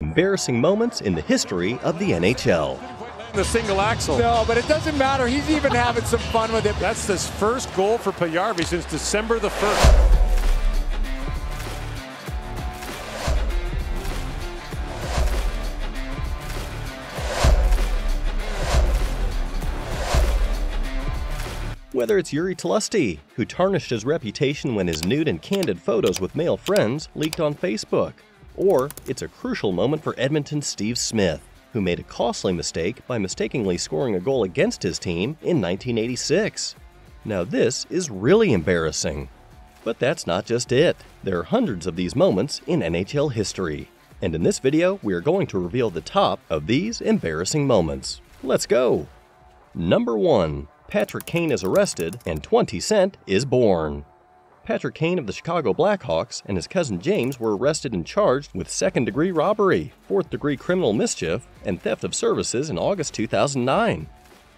Embarrassing moments in the history of the NHL. The single axel. No, but it doesn't matter. He's even having some fun with it. That's his first goal for Puljujarvi since December the 1st. Whether it's Jiri Tlusty, who tarnished his reputation when his nude and candid photos with male friends leaked on Facebook, or it's a crucial moment for Edmonton's Steve Smith, who made a costly mistake by mistakenly scoring a goal against his team in 1986. Now this is really embarrassing. But that's not just it. There are hundreds of these moments in NHL history. And in this video, we are going to reveal the top of these embarrassing moments. Let's go! Number 1. Patrick Kane is arrested and 20 Cent is born. Patrick Kane of the Chicago Blackhawks and his cousin James were arrested and charged with second-degree robbery, fourth-degree criminal mischief, and theft of services in August 2009.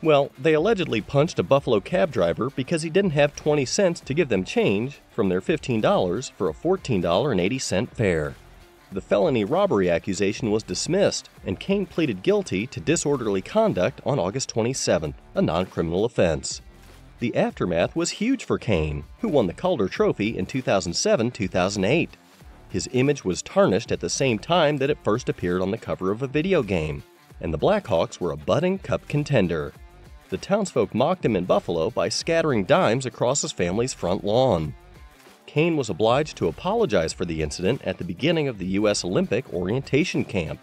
Well, they allegedly punched a Buffalo cab driver because he didn't have 20 cents to give them change from their $15 for a $14.80 fare. The felony robbery accusation was dismissed, and Kane pleaded guilty to disorderly conduct on August 27th, a non-criminal offense. The aftermath was huge for Kane, who won the Calder Trophy in 2007-2008. His image was tarnished at the same time that it first appeared on the cover of a video game, and the Blackhawks were a budding cup contender. The townsfolk mocked him in Buffalo by scattering dimes across his family's front lawn. Kane was obliged to apologize for the incident at the beginning of the U.S. Olympic orientation camp.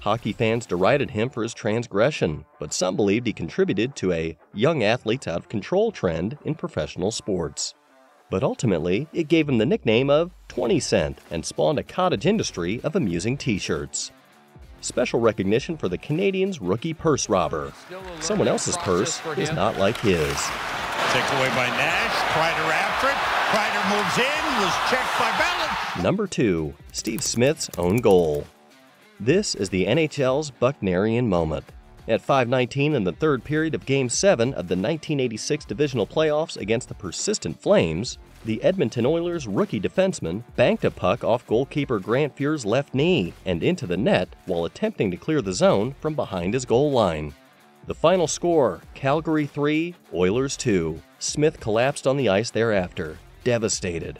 Hockey fans derided him for his transgression, but some believed he contributed to a young athletes out of control trend in professional sports. But ultimately, it gave him the nickname of 20 Cent and spawned a cottage industry of amusing t-shirts. Special recognition for the Canadians' rookie purse robber. Someone else's purse is not like his. Takes away by Nash, Kreider after it. Kreider moves in, was checked by Ballard. Number 2. Steve Smith's own goal. This is the NHL's Bucknerian moment. At 5:19 in the third period of Game 7 of the 1986 divisional playoffs against the persistent Flames, the Edmonton Oilers' rookie defenseman banked a puck off goalkeeper Grant Fuhr's left knee and into the net while attempting to clear the zone from behind his goal line. The final score, Calgary 3, Oilers 2. Smith collapsed on the ice thereafter, devastated.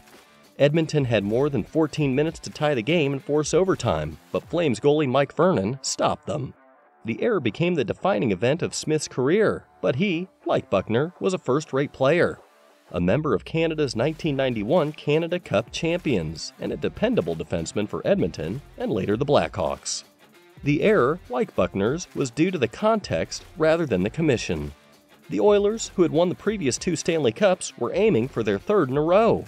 Edmonton had more than 14 minutes to tie the game and force overtime, but Flames goalie Mike Vernon stopped them. The error became the defining event of Smith's career, but he, like Buckner, was a first-rate player, a member of Canada's 1991 Canada Cup champions, and a dependable defenseman for Edmonton and later the Blackhawks. The error, like Buckner's, was due to the context rather than the commission. The Oilers, who had won the previous two Stanley Cups, were aiming for their third in a row.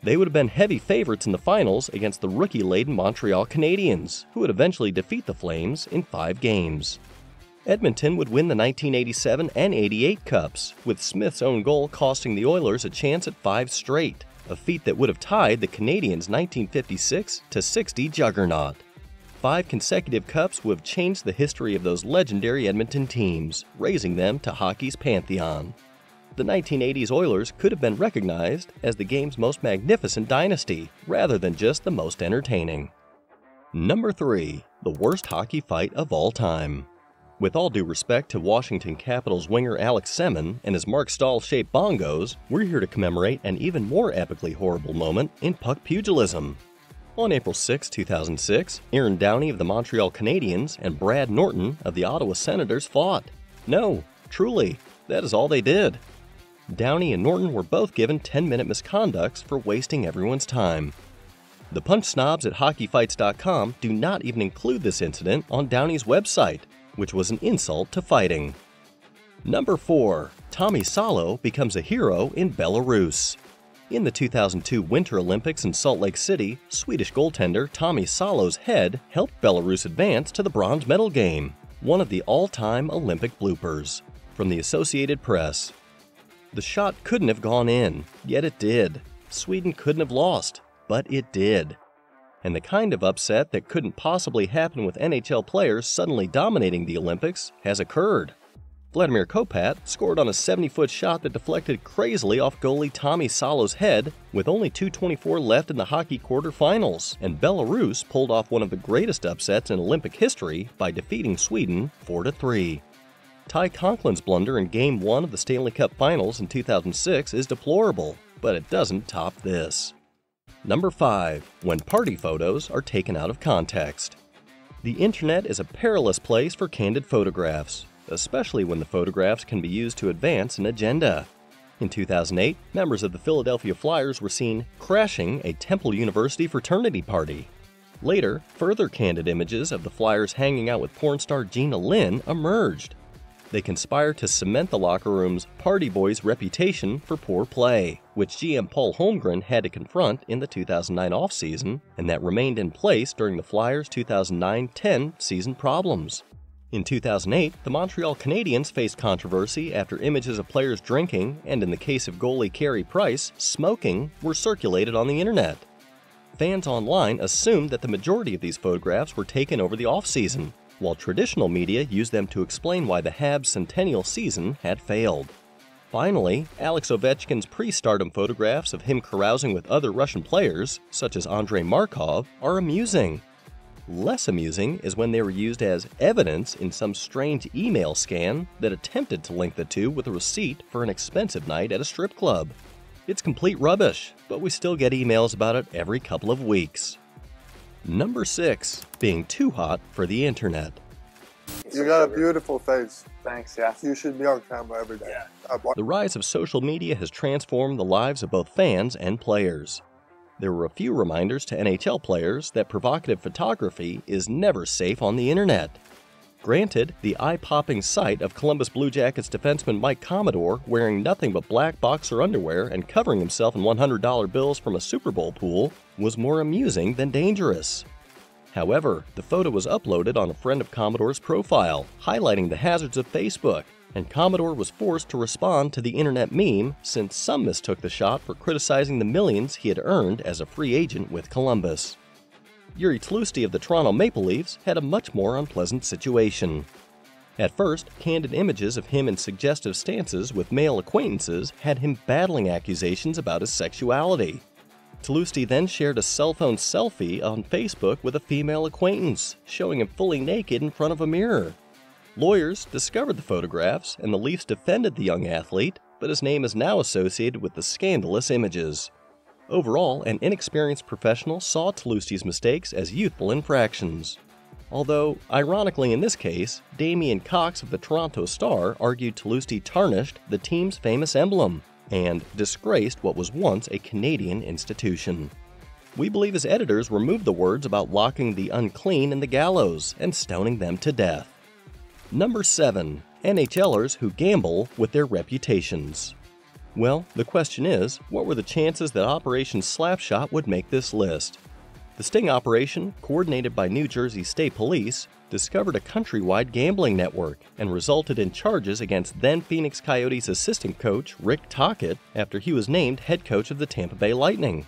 They would have been heavy favorites in the finals against the rookie-laden Montreal Canadiens, who would eventually defeat the Flames in 5 games. Edmonton would win the 1987 and 88 Cups, with Smith's own goal costing the Oilers a chance at 5 straight, a feat that would have tied the Canadiens' 1956-60 juggernaut. 5 consecutive Cups would have changed the history of those legendary Edmonton teams, raising them to hockey's pantheon. The 1980s Oilers could have been recognized as the game's most magnificent dynasty, rather than just the most entertaining. Number 3. The worst hockey fight of all time. With all due respect to Washington Capitals winger Alex Semin and his Mark Stahl-shaped bongos, we're here to commemorate an even more epically horrible moment in puck pugilism. On April 6, 2006, Aaron Downey of the Montreal Canadiens and Brad Norton of the Ottawa Senators fought. No, truly, that is all they did. Downey and Norton were both given 10-minute misconducts for wasting everyone's time. The punch snobs at hockeyfights.com do not even include this incident on Downey's website, which was an insult to fighting. Number 4. Tommy Salo becomes a hero in Belarus. In the 2002 Winter Olympics in Salt Lake City, Swedish goaltender Tommy Salo's head helped Belarus advance to the bronze medal game, one of the all-time Olympic bloopers. From the Associated Press. The shot couldn't have gone in, yet it did. Sweden couldn't have lost, but it did. And the kind of upset that couldn't possibly happen with NHL players suddenly dominating the Olympics has occurred. Vladimir Kopat scored on a 70-foot shot that deflected crazily off goalie Tommy Salo's head with only 2:24 left in the hockey quarterfinals, and Belarus pulled off one of the greatest upsets in Olympic history by defeating Sweden 4-3. Ty Conklin's blunder in Game 1 of the Stanley Cup Finals in 2006 is deplorable, but it doesn't top this. Number 5. When party photos are taken out of context. The internet is a perilous place for candid photographs, especially when the photographs can be used to advance an agenda. In 2008, members of the Philadelphia Flyers were seen crashing a Temple University fraternity party. Later, further candid images of the Flyers hanging out with porn star Gina Lynn emerged. They conspire to cement the locker room's party boys' reputation for poor play, which GM Paul Holmgren had to confront in the 2009 offseason, and that remained in place during the Flyers' 2009-10 season problems. In 2008, the Montreal Canadiens faced controversy after images of players drinking and, in the case of goalie Carey Price, smoking were circulated on the internet. Fans online assumed that the majority of these photographs were taken over the offseason, while traditional media used them to explain why the Habs' centennial season had failed. Finally, Alex Ovechkin's pre-stardom photographs of him carousing with other Russian players, such as Andrei Markov, are amusing. Less amusing is when they were used as evidence in some strange email scan that attempted to link the two with a receipt for an expensive night at a strip club. It's complete rubbish, but we still get emails about it every couple of weeks. Number 6. Being too hot for the internet. You got a beautiful face. Thanks, yeah. You should be on camera every day. Yeah. The rise of social media has transformed the lives of both fans and players. There were a few reminders to NHL players that provocative photography is never safe on the internet. Granted, the eye-popping sight of Columbus Blue Jackets defenseman Mike Commodore wearing nothing but black boxer underwear and covering himself in $100 bills from a Super Bowl pool was more amusing than dangerous. However, the photo was uploaded on a friend of Commodore's profile, highlighting the hazards of Facebook, and Commodore was forced to respond to the internet meme since some mistook the shot for criticizing the millions he had earned as a free agent with Columbus. Jiri Tlusty of the Toronto Maple Leafs had a much more unpleasant situation. At first, candid images of him in suggestive stances with male acquaintances had him battling accusations about his sexuality. Tlusty then shared a cell phone selfie on Facebook with a female acquaintance, showing him fully naked in front of a mirror. Lawyers discovered the photographs, and the Leafs defended the young athlete, but his name is now associated with the scandalous images. Overall, an inexperienced professional saw Tlusty's mistakes as youthful infractions. Although, ironically in this case, Damian Cox of the Toronto Star argued Tlusty tarnished the team's famous emblem and disgraced what was once a Canadian institution. We believe his editors removed the words about locking the unclean in the gallows and stoning them to death. Number 7. NHLers who gamble with their reputations. Well, the question is, what were the chances that Operation Slapshot would make this list? The sting operation, coordinated by New Jersey State Police, discovered a countrywide gambling network and resulted in charges against then-Phoenix Coyotes assistant coach Rick Tocchet after he was named head coach of the Tampa Bay Lightning.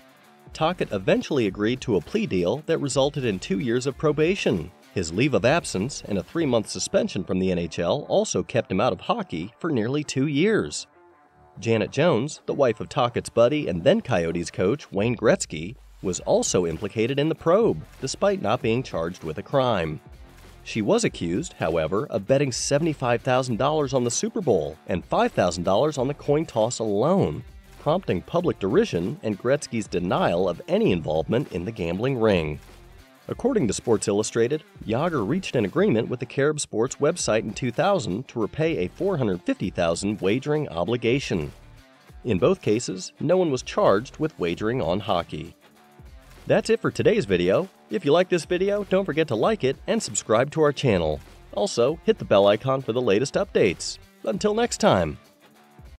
Tocchet eventually agreed to a plea deal that resulted in 2 years of probation. His leave of absence and a 3-month suspension from the NHL also kept him out of hockey for nearly 2 years. Janet Jones, the wife of Tocchet's buddy and then Coyotes coach Wayne Gretzky, was also implicated in the probe, despite not being charged with a crime. She was accused, however, of betting $75,000 on the Super Bowl and $5,000 on the coin toss alone, prompting public derision and Gretzky's denial of any involvement in the gambling ring. According to Sports Illustrated, Yager reached an agreement with the Carib Sports website in 2000 to repay a $450,000 wagering obligation. In both cases, no one was charged with wagering on hockey. That's it for today's video. If you like this video, don't forget to like it and subscribe to our channel. Also, hit the bell icon for the latest updates. Until next time!